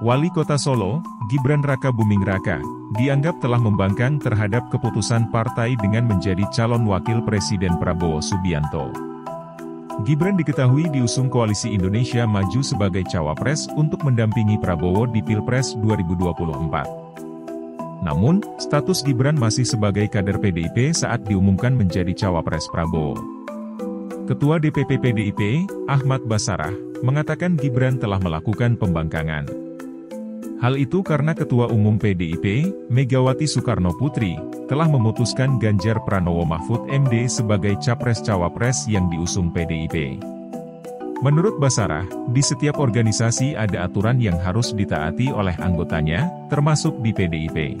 Wali Kota Solo, Gibran Rakabuming Raka, dianggap telah membangkang terhadap keputusan partai dengan menjadi calon wakil Presiden Prabowo Subianto. Gibran diketahui diusung Koalisi Indonesia Maju sebagai cawapres untuk mendampingi Prabowo di Pilpres 2024. Namun, status Gibran masih sebagai kader PDIP saat diumumkan menjadi cawapres Prabowo. Ketua DPP PDIP, Ahmad Basarah, mengatakan Gibran telah melakukan pembangkangan. Hal itu karena Ketua Umum PDIP, Megawati Soekarnoputri, telah memutuskan Ganjar Pranowo Mahfud MD sebagai capres-cawapres yang diusung PDIP. Menurut Basarah, di setiap organisasi ada aturan yang harus ditaati oleh anggotanya, termasuk di PDIP.